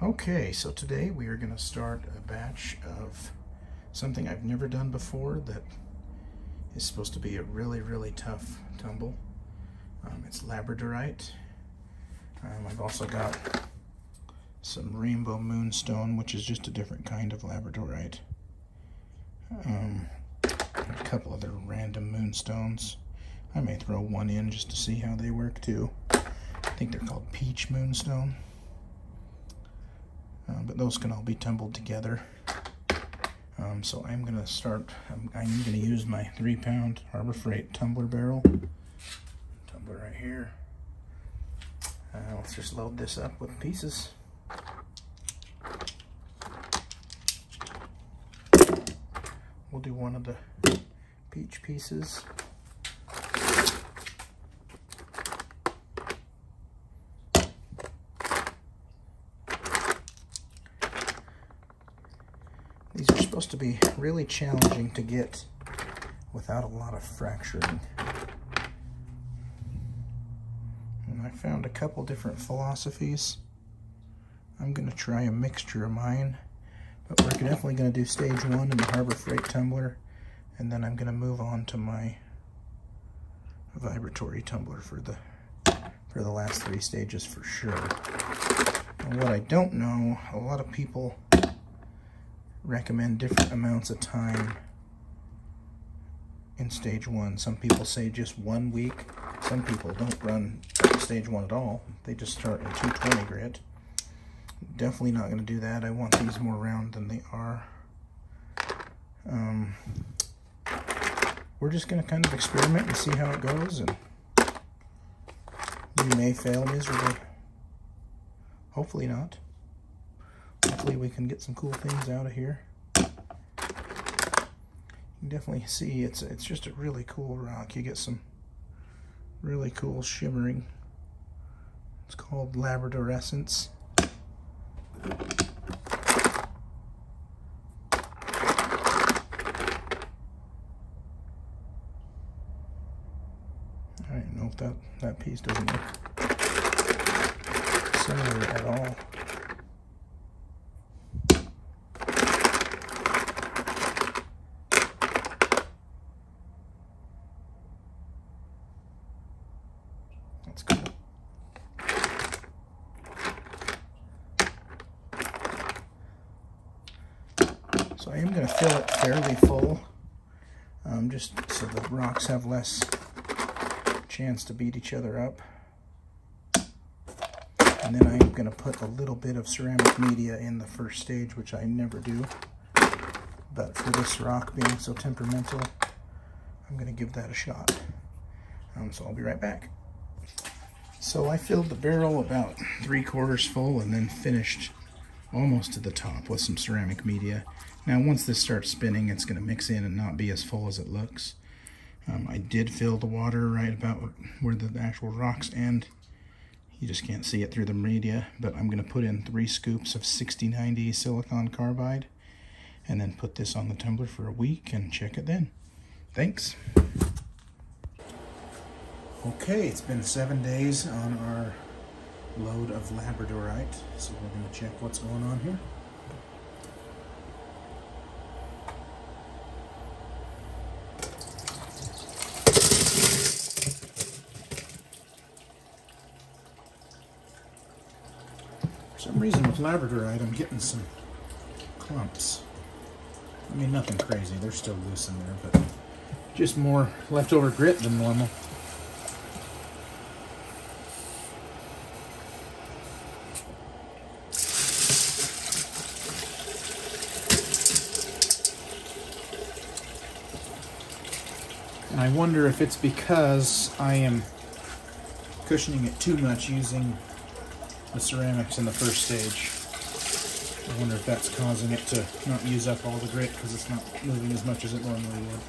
Okay, so today we are going to start a batch of something I've never done before that is supposed to be a really, really tough tumble. It's labradorite. I've also got some rainbow moonstone, which is just a different kind of labradorite. A couple other random moonstones. I may throw one in just to see how they work too. I think they're called peach moonstone. But those can all be tumbled together. So I'm going to start, I'm going to use my 3-pound Harbor Freight tumbler barrel. Tumbler right here. Let's just load this up with pieces. We'll do one of the peach pieces. These are supposed to be really challenging to get without a lot of fracturing. And I found a couple different philosophies. I'm going to try a mixture of mine, but we're definitely going to do stage one in the Harbor Freight tumbler, and then I'm going to move on to my vibratory tumbler for the last three stages for sure. And what I don't know, a lot of people recommend different amounts of time in stage one. Some people say just 1 week. Some people don't run stage one at all. They just start at 220 grit. Definitely not going to do that. I want these more round than they are. We're just going to kind of experiment and see how it goes, and you may fail miserably. Hopefully not. Hopefully we can get some cool things out of here. You can definitely see it's just a really cool rock. You get some really cool shimmering. It's called labradorescence. I don't know if that piece doesn't look similar at all. That's cool. So I am going to fill it fairly full, just so the rocks have less chance to beat each other up. And then I am going to put a little bit of ceramic media in the first stage, which I never do. But for this rock being so temperamental, I'm going to give that a shot. So I'll be right back. So I filled the barrel about 3/4 full and then finished almost to the top with some ceramic media. Now once this starts spinning, it's going to mix in and not be as full as it looks. I did fill the water right about where the actual rocks end. You just can't see it through the media, but I'm going to put in 3 scoops of 6090 silicon carbide and then put this on the tumbler for a week and check it then. Thanks. Okay, it's been 7 days on our load of labradorite, so we're going to check what's going on here. For some reason with labradorite, I'm getting some clumps. I mean, nothing crazy, they're still loose in there, but just more leftover grit than normal. And I wonder if it's because I am cushioning it too much using the ceramics in the first stage. I wonder if that's causing it to not use up all the grit because it's not moving as much as it normally would.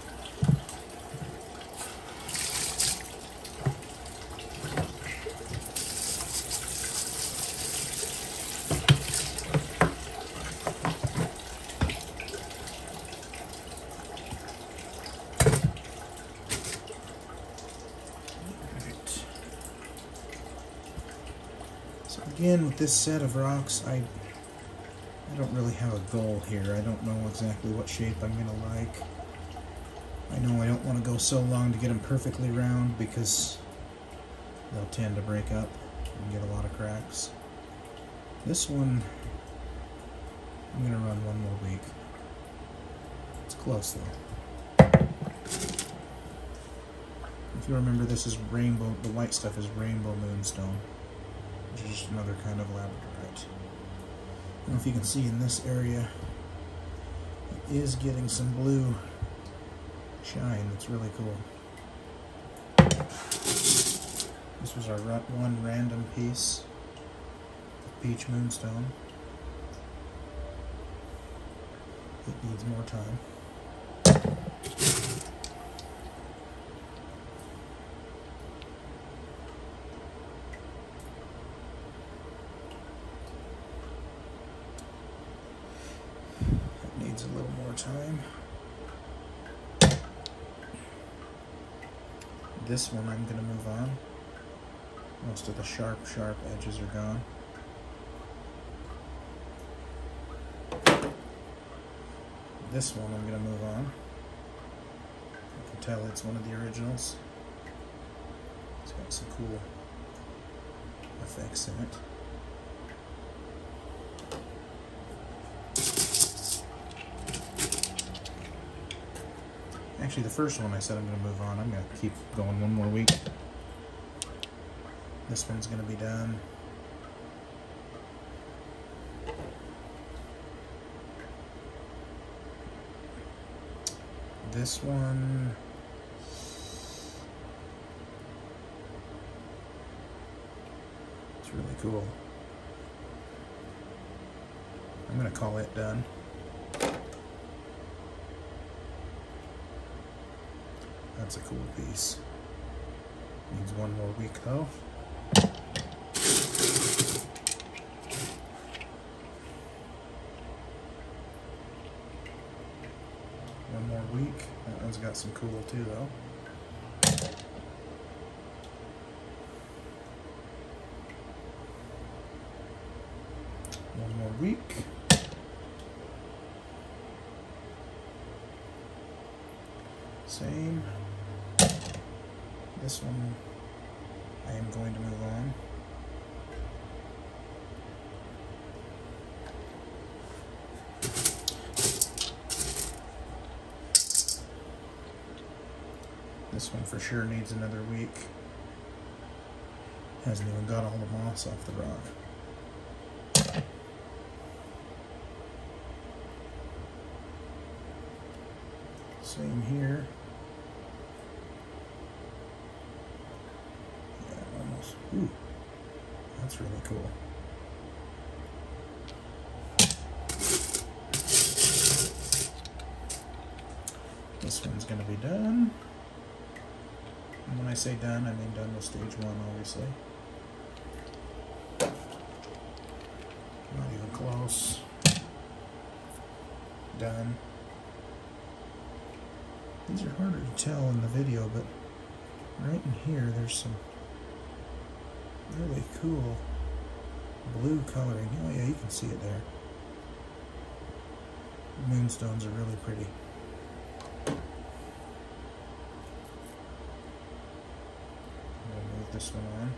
Again, with this set of rocks, I don't really have a goal here. I don't know exactly what shape I'm going to like. I know I don't want to go so long to get them perfectly round because they'll tend to break up and get a lot of cracks. This one, I'm going to run one more week. It's close though. If you remember, this is rainbow, the white stuff is rainbow moonstone, which is just another kind of labradorite. I don't know if you can see in this area, it is getting some blue shine. That's really cool. This was our one random piece of peach moonstone. It needs more time. It needs a little more time. This one I'm going to move on. Most of the sharp edges are gone. This one I'm going to move on. You can tell it's one of the originals. It's got some cool effects in it. Actually, the first one I said I'm going to move on. I'm going to keep going one more week. This one's going to be done. This one, it's really cool. I'm going to call it done. That's a cool piece. Needs one more week though. One more week. That one's got some cool too though. One more week. Same. This one I am going to move on. This one for sure needs another week. Hasn't even got all the moss off the rock. Same here. Ooh, that's really cool. This one's going to be done. And when I say done, I mean done with stage one, obviously. Not even close. Done. These are harder to tell in the video, but right in here, there's some really cool blue coloring. Oh yeah, you can see it there. The moonstones are really pretty. I'm going to move this one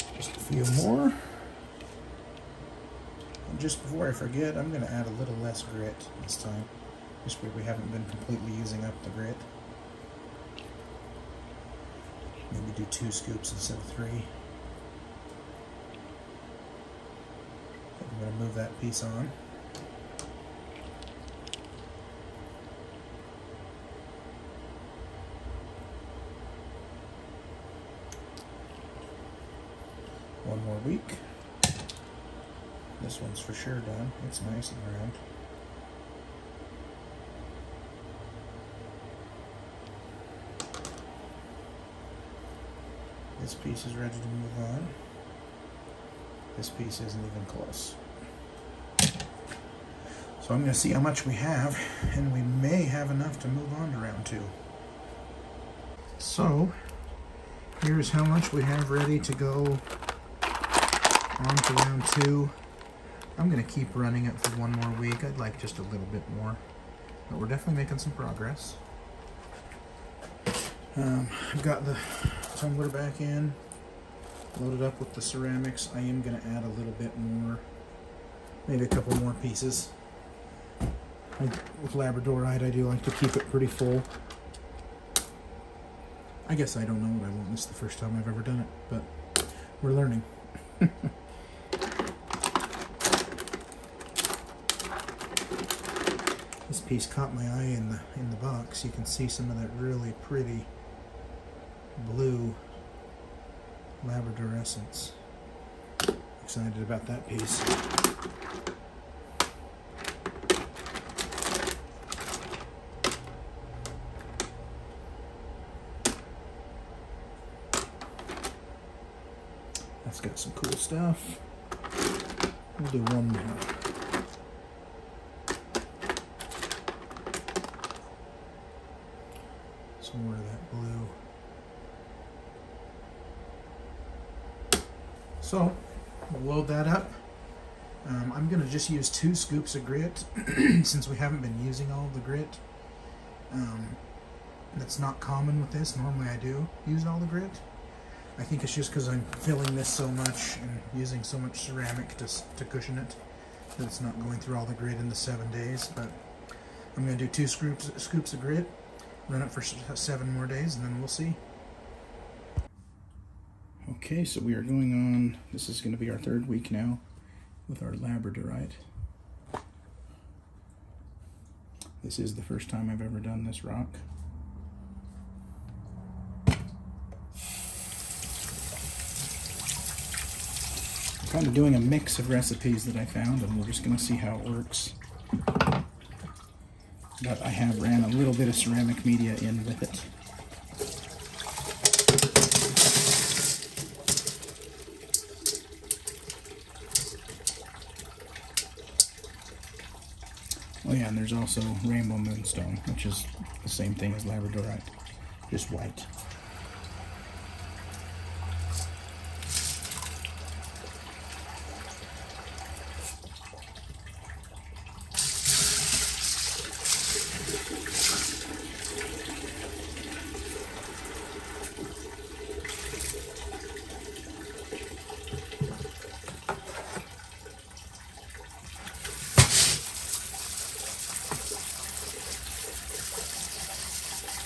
on. Just a few more. And just before I forget, I'm going to add a little less grit this time. Just where we haven't been completely using up the grit. Maybe do 2 scoops instead of 3. I'm going to move that piece on. One more week. This one's for sure done. It's nice and round. This piece is ready to move on. This piece isn't even close. So I'm going to see how much we have, and we may have enough to move on to round 2. So, Here's how much we have ready to go on to round two. I'm going to keep running it for one more week. I'd like just a little bit more. But we're definitely making some progress. I've got the tumbler back in, loaded up with the ceramics. I am going to add a little bit more, maybe a couple more pieces. With Labradorite, I do like to keep it pretty full. I guess I don't know what I want. This is the first time I've ever done it, but we're learning. This piece caught my eye in the box. You can see some of that really pretty blue Labradorescence. Excited about that piece. That's got some cool stuff. We'll do one more. Some more of that blue. So, we'll load that up. I'm going to just use 2 scoops of grit since we haven't been using all the grit. That's not common with this. Normally I do use all the grit. I think it's just because I'm filling this so much and using so much ceramic to cushion it that it's not going through all the grit in the 7 days. But I'm going to do 2 scoops of grit, run it for 7 more days, and then we'll see. Okay, so we are going on. This is going to be our 3rd week now with our Labradorite. This is the first time I've ever done this rock. Kind of doing a mix of recipes that I found, and we're just going to see how it works. But I have ran a little bit of ceramic media in with it. Oh yeah, and there's also rainbow moonstone, which is the same thing as Labradorite, just white.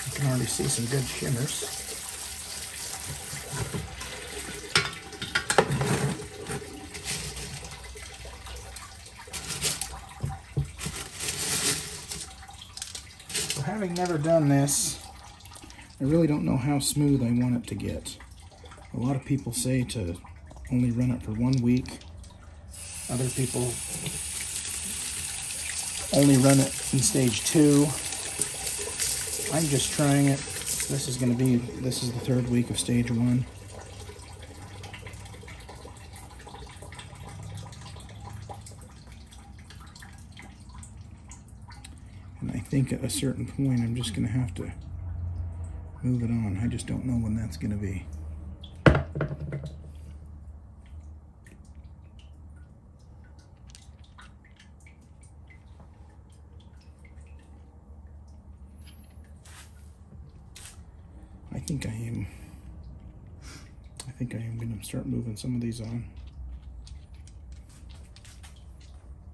You can already see some good shimmers. So having never done this, I really don't know how smooth I want it to get. A lot of people say to only run it for 1 week. Other people only run it in stage 2. I'm just trying it. This is the 3rd week of stage 1. And I think at a certain point I'm just gonna have to move it on. I just don't know when that's gonna be. I think I am going to start moving some of these on.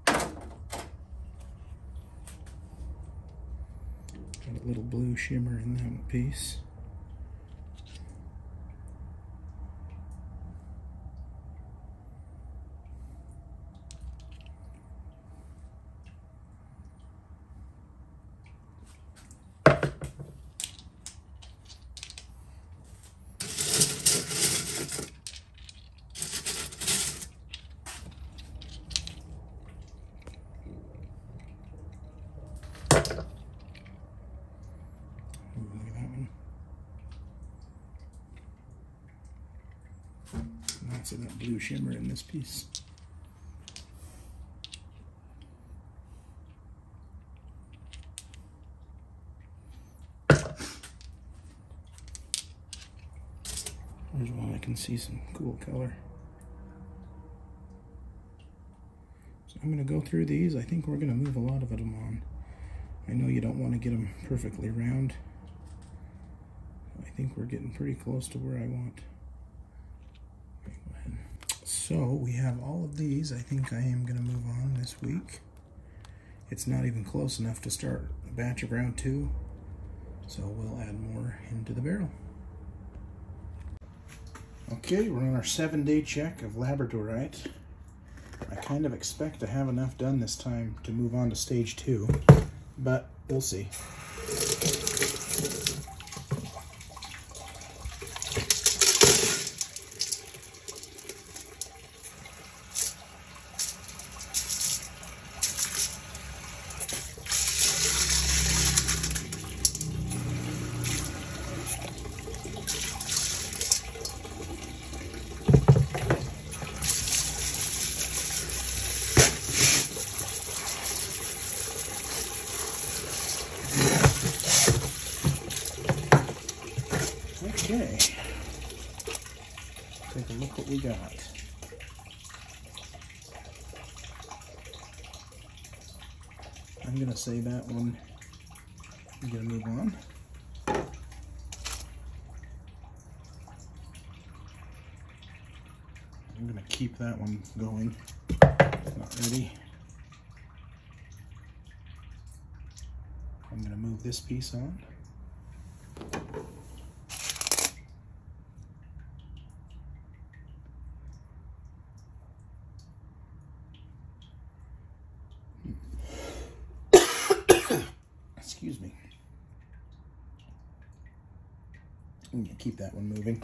Got a little blue shimmer in that piece. Lots of that blue shimmer in this piece. can see some cool color. So I'm going to go through these. I think we're going to move a lot of them on. I know you don't want to get them perfectly round. I think we're getting pretty close to where I want. Okay, go ahead. So we have all of these. I think I am going to move on this week. It's not even close enough to start a batch of round two, so we'll add more into the barrel. Okay, we're on our 7-day check of labradorite. I kind of expect to have enough done this time to move on to stage 2, but we'll see. Okay, take a look what we got. I'm going to say that one, I'm going to move on. I'm going to keep that one going, it's not ready. I'm going to move this piece on. Excuse me. I'm gonna keep that one moving.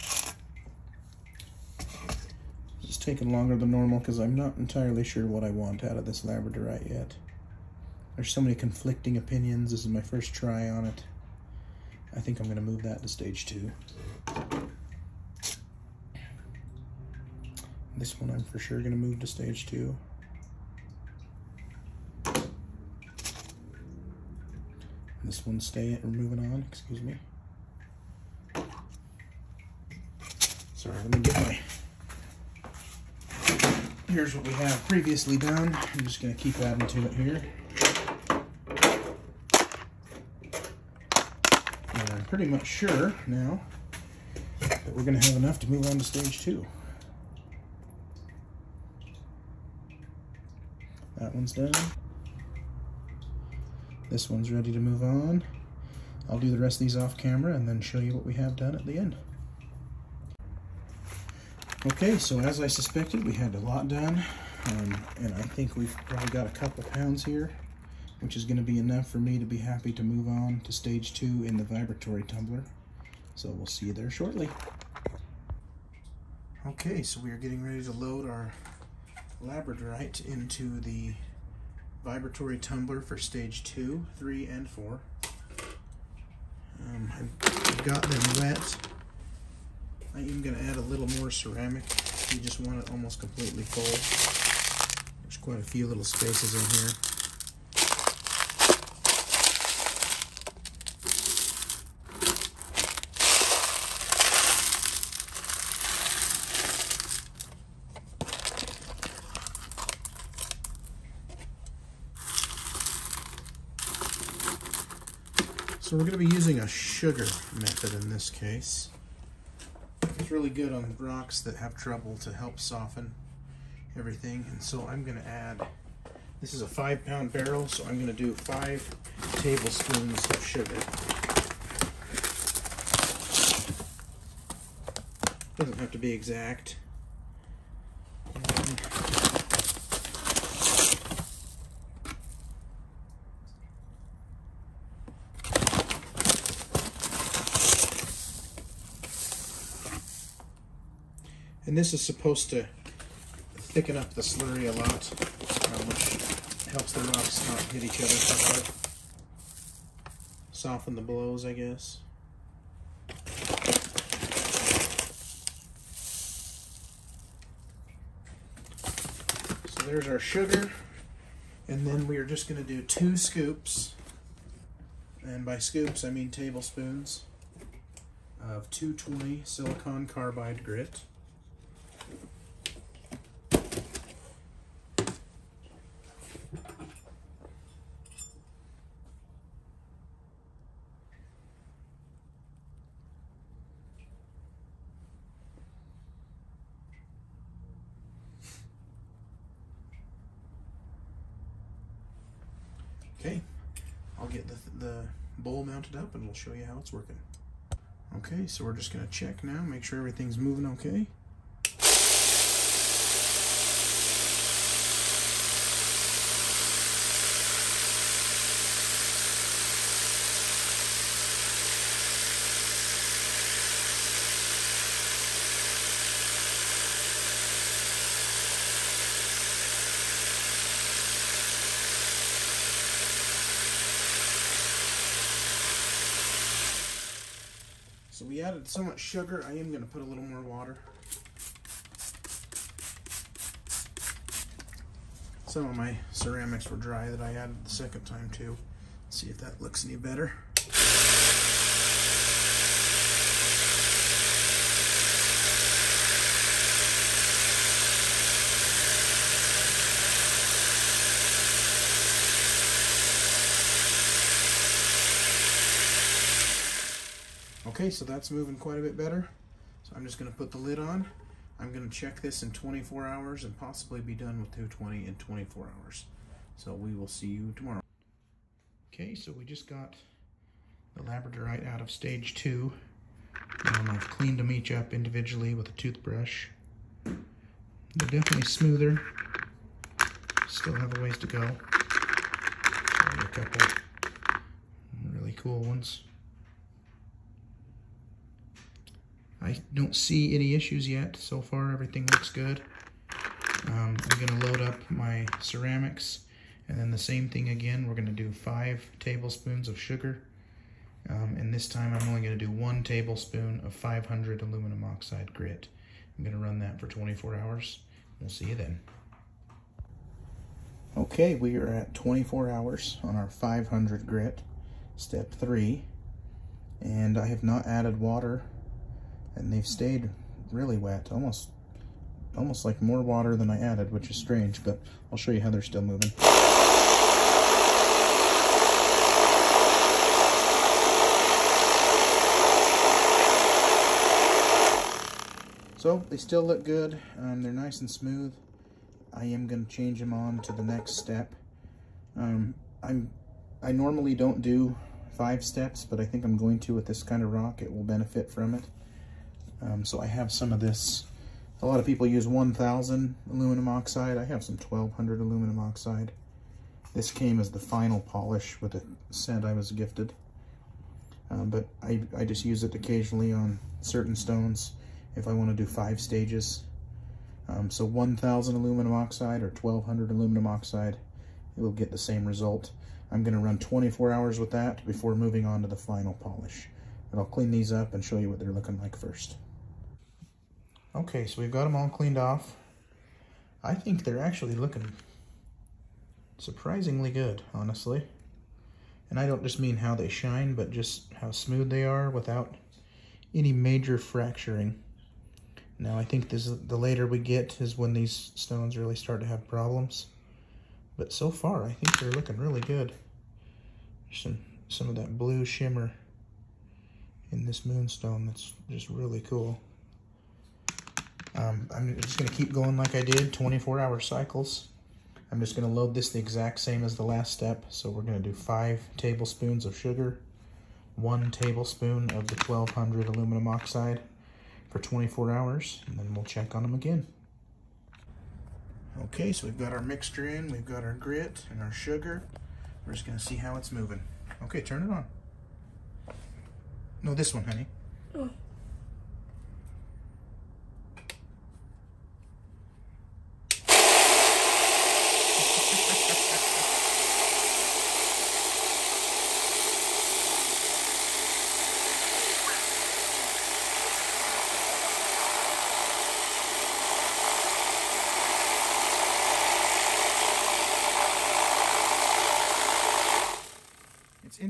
This is taking longer than normal because I'm not entirely sure what I want out of this labradorite yet. There's so many conflicting opinions. This is my first try on it. I think I'm gonna move that to stage 2. This one I'm for sure gonna move to stage 2. This one we're moving on, excuse me. Sorry, let me get my, here's what we have previously done. I'm just gonna keep adding to it here. And I'm pretty much sure now that we're gonna have enough to move on to stage 2. That one's done. This one's ready to move on. I'll do the rest of these off camera and then show you what we have done at the end. Okay, so as I suspected, we had a lot done. And I think we've probably got a couple pounds here, which is gonna be enough for me to be happy to move on to stage 2 in the vibratory tumbler. So we'll see you there shortly. Okay, so we are getting ready to load our labradorite into the vibratory tumbler for stage 2, 3, and 4. I've got them wet. I'm even going to add a little more ceramic. You just want it almost completely full. There's quite a few little spaces in here. So we're going to be using a sugar method in this case. It's really good on rocks that have trouble to help soften everything. And so I'm going to add, this is a 5-pound barrel, so I'm going to do 5 tablespoons of sugar. Doesn't have to be exact. And this is supposed to thicken up the slurry a lot, which helps the rocks not hit each other so hard. Soften the blows, I guess. So there's our sugar. And then we are just going to do 2 scoops. And by scoops, I mean tablespoons of 220 silicon carbide grit. Okay, I'll get the bowl mounted up and we'll show you how it's working. Okay, so we're just going to check now, make sure everything's moving okay. So we added so much sugar, I am going to put a little more water. Some of my ceramics were dry that I added the second time too. Let's see if that looks any better. Okay, so that's moving quite a bit better. So I'm just going to put the lid on. I'm going to check this in 24 hours and possibly be done with 220 in 24 hours. So we will see you tomorrow. Okay, so we just got the labradorite out of stage 2. And I've cleaned them each up individually with a toothbrush. They're definitely smoother. Still have a ways to go. A couple really cool ones. I don't see any issues yet. So far, everything looks good. I'm gonna load up my ceramics and then the same thing again. We're gonna do 5 tablespoons of sugar. And this time I'm only gonna do 1 tablespoon of 500 aluminum oxide grit. I'm gonna run that for 24 hours. We'll see you then. Okay, we are at 24 hours on our 500 grit, step 3. And I have not added water, and they've stayed really wet, almost like more water than I added, which is strange, but I'll show you how they're still moving. So they still look good. They're nice and smooth. I am going to change them on to the next step. I normally don't do 5 steps, but I think I'm going to with this kind of rock. It will benefit from it. So I have some of this. A lot of people use 1,000 aluminum oxide. I have some 1,200 aluminum oxide. This came as the final polish with a set I was gifted. But I just use it occasionally on certain stones if I want to do 5 stages. So 1,000 aluminum oxide or 1,200 aluminum oxide, it will get the same result. I'm going to run 24 hours with that before moving on to the final polish. But I'll clean these up and show you what they're looking like first. Okay, so we've got them all cleaned off. I think they're actually looking surprisingly good, honestly. And I don't just mean how they shine, but just how smooth they are without any major fracturing. Now, I think this, the later we get is when these stones really start to have problems. But so far, I think they're looking really good. There's some of that blue shimmer in this moonstone that's just really cool. I'm just gonna keep going like I did, 24-hour cycles. I'm just gonna load this the exact same as the last step. So we're gonna do 5 tablespoons of sugar, 1 tablespoon of the 1,200 aluminum oxide for 24 hours, and then we'll check on them again. Okay, so we've got our mixture in, we've got our grit and our sugar. We're just gonna see how it's moving. Okay, turn it on. No, this one, honey. Oh.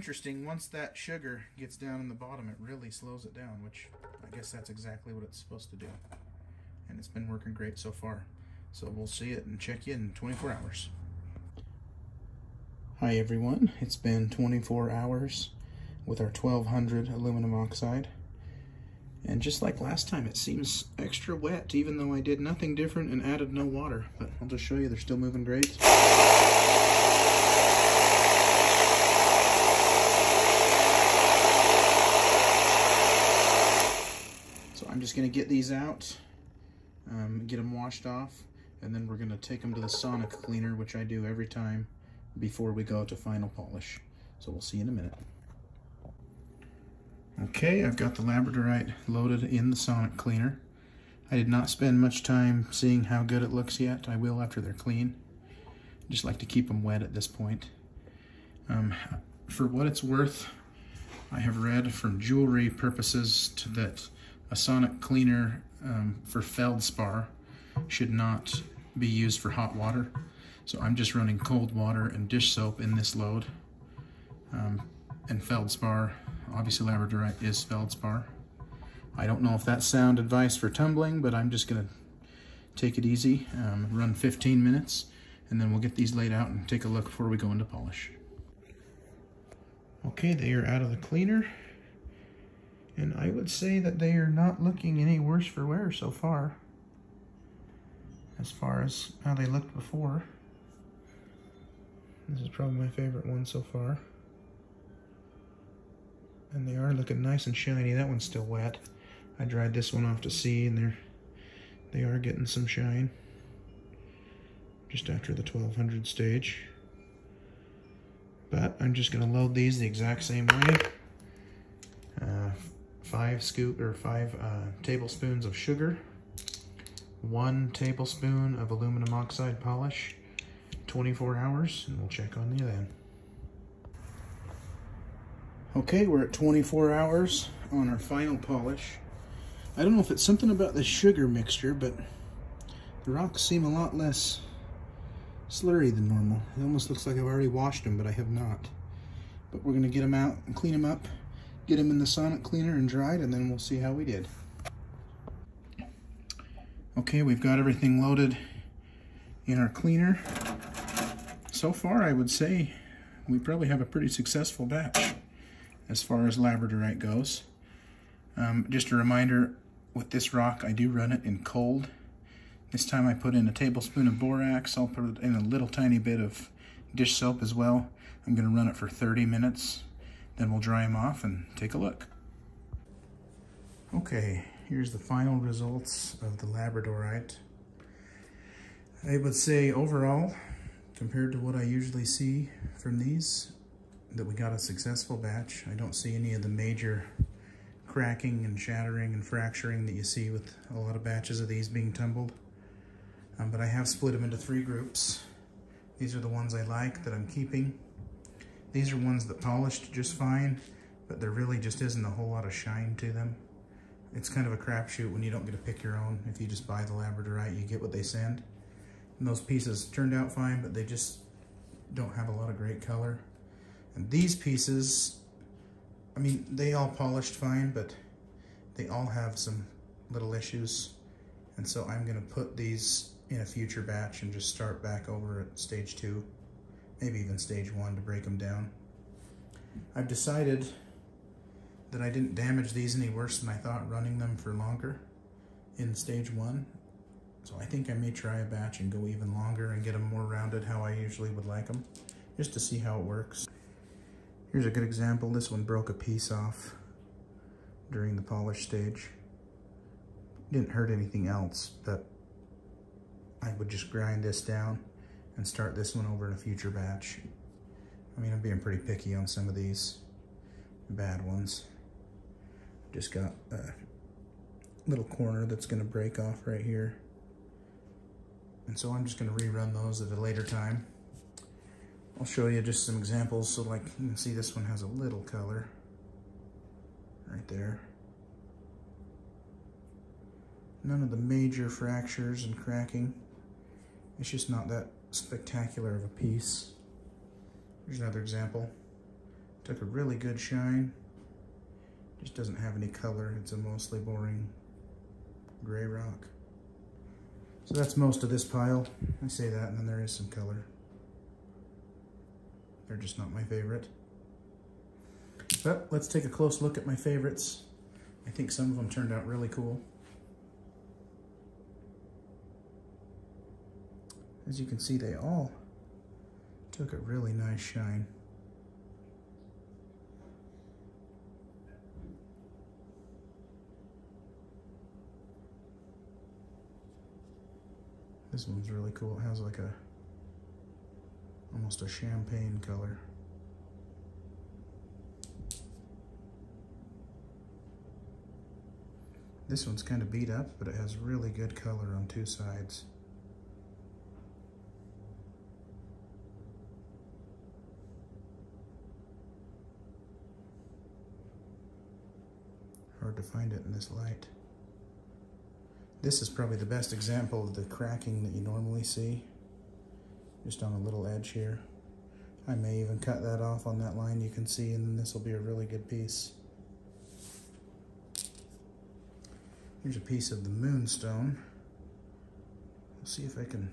interesting, once that sugar gets down in the bottom, it really slows it down, which I guess that's exactly what it's supposed to do. And it's been working great so far. So we'll see it and check you in 24 hours. Hi everyone, it's been 24 hours with our 1200 aluminum oxide. And just like last time, it seems extra wet, even though I did nothing different and added no water. But I'll just show you, they're still moving great. So I'm just going to get these out, get them washed off, and then we're going to take them to the sonic cleaner, which I do every time before we go to final polish. So we'll see you in a minute. Okay, I've got the labradorite loaded in the sonic cleaner. I did not spend much time seeing how good it looks yet. I will after they're clean. I just like to keep them wet at this point. For what it's worth, I have read from jewelry purposes that a sonic cleaner for feldspar should not be used for hot water. So I'm just running cold water and dish soap in this load. And feldspar, obviously labradorite is feldspar. I don't know if that's sound advice for tumbling, but I'm just gonna take it easy, run 15 minutes, and then we'll get these laid out and take a look before we go into polish. Okay, they are out of the cleaner, and I would say that they are not looking any worse for wear so far, as far as how they looked before. This is probably my favorite one so far. And they are looking nice and shiny. That one's still wet. I dried this one off to sea, and they are getting some shine just after the 1200 stage. But I'm just gonna load these the exact same way. 5 tablespoons of sugar, 1 tablespoon of aluminum oxide polish, 24 hours, and we'll check on you then. Okay, we're at 24 hours on our final polish. I don't know if it's something about the sugar mixture, but the rocks seem a lot less slurry than normal. It almost looks like I've already washed them, but I have not. But we're gonna get them out and clean them up, get them in the sonic cleaner and dried, and then we'll see how we did. Okay, we've got everything loaded in our cleaner. So far, I would say we probably have a pretty successful batch as far as labradorite goes. Just a reminder, with this rock, I do run it in cold. This time I put in a tablespoon of borax. I'll put in a little tiny bit of dish soap as well. I'm gonna run it for 30 minutes, then we'll dry them off and take a look. Okay, here's the final results of the labradorite. I would say overall, compared to what I usually see from these, that we got a successful batch. I don't see any of the major cracking and shattering and fracturing that you see with a lot of batches of these being tumbled. But I have split them into 3 groups. These are the ones I like that I'm keeping. These are ones that polished just fine, but there really just isn't a whole lot of shine to them. It's kind of a crapshoot when you don't get to pick your own. If you just buy the labradorite, you get what they send. And those pieces turned out fine, but they just don't have a lot of great color. And these pieces, I mean, they all polished fine, but they all have some little issues. And so I'm gonna put these in a future batch and just start back over at stage 2, maybe even stage 1 to break them down. I've decided that I didn't damage these any worse than I thought running them for longer in stage 1. So I think I may try a batch and go even longer and get them more rounded how I usually would like them, just to see how it works. Here's a good example. This one broke a piece off during the polish stage. Didn't hurt anything else, but I would just grind this down and start this one over in a future batch. I mean, I'm being pretty picky on some of these bad ones. Just got a little corner that's gonna break off right here. And so I'm just gonna rerun those at a later time. I'll show you just some examples, so like you can see this one has a little color right there. None of the major fractures and cracking. It's just not that spectacular of a piece. Here's another example. Took a really good shine. Just doesn't have any color. It's a mostly boring gray rock. So that's most of this pile. I say that, and then there is some color. They're just not my favorite. But let's take a close look at my favorites. I think some of them turned out really cool. As you can see, they all took a really nice shine. This one's really cool. It has like a, almost a champagne color. This one's kind of beat up, but it has really good color on two sides. Hard to find it in this light. This is probably the best example of the cracking that you normally see. Just on a little edge here. I may even cut that off on that line you can see, and then this will be a really good piece. Here's a piece of the moonstone. We'll see if I can,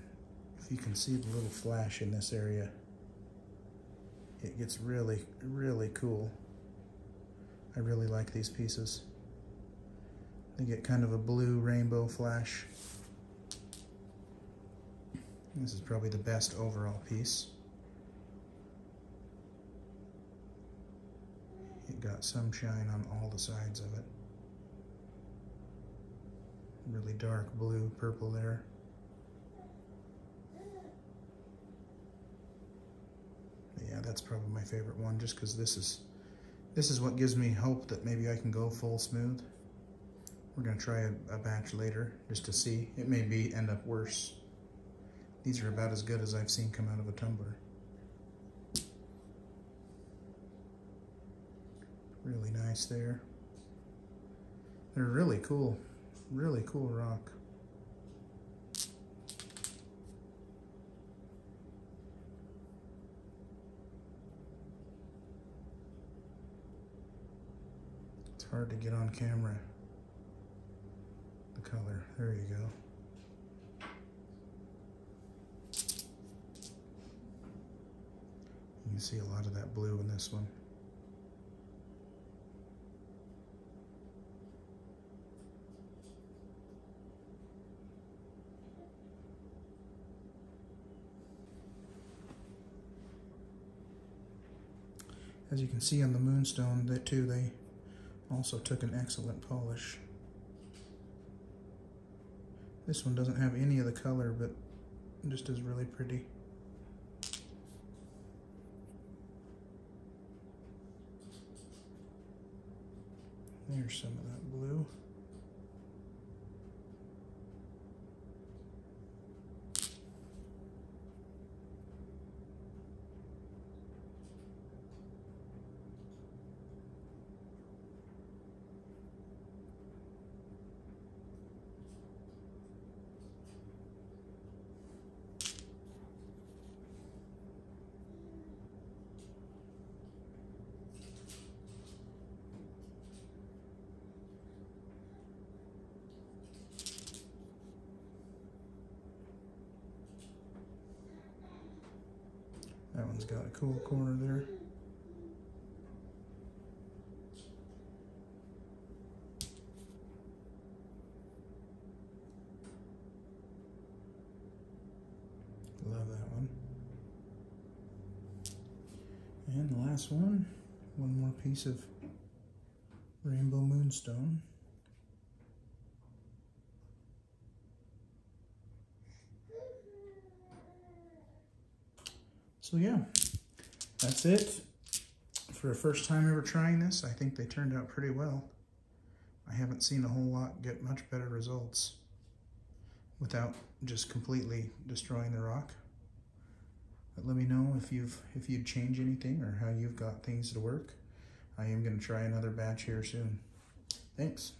if you can see the little flash in this area. It gets really, really cool. I really like these pieces. They get kind of a blue rainbow flash. This is probably the best overall piece. It got some shine on all the sides of it. Really dark blue, purple there. But yeah, that's probably my favorite one, just because this is what gives me hope that maybe I can go full smooth. We're gonna try a batch later just to see. It may be end up worse. These are about as good as I've seen come out of a tumbler. Really nice there. They're really cool rock. It's hard to get on camera, the color. There you go. You can see a lot of that blue in this one. As you can see on the moonstone, that too, they also took an excellent polish. This one doesn't have any of the color, but just is really pretty. There's some of that blue. That one's got a cool corner there. Love that one. And the last one, one more piece of rainbow moonstone. So yeah, that's it. For a first time ever trying this, I think they turned out pretty well. I haven't seen a whole lot get much better results without just completely destroying the rock. But let me know if you'd change anything or how you've got things to work. I am gonna try another batch here soon. Thanks.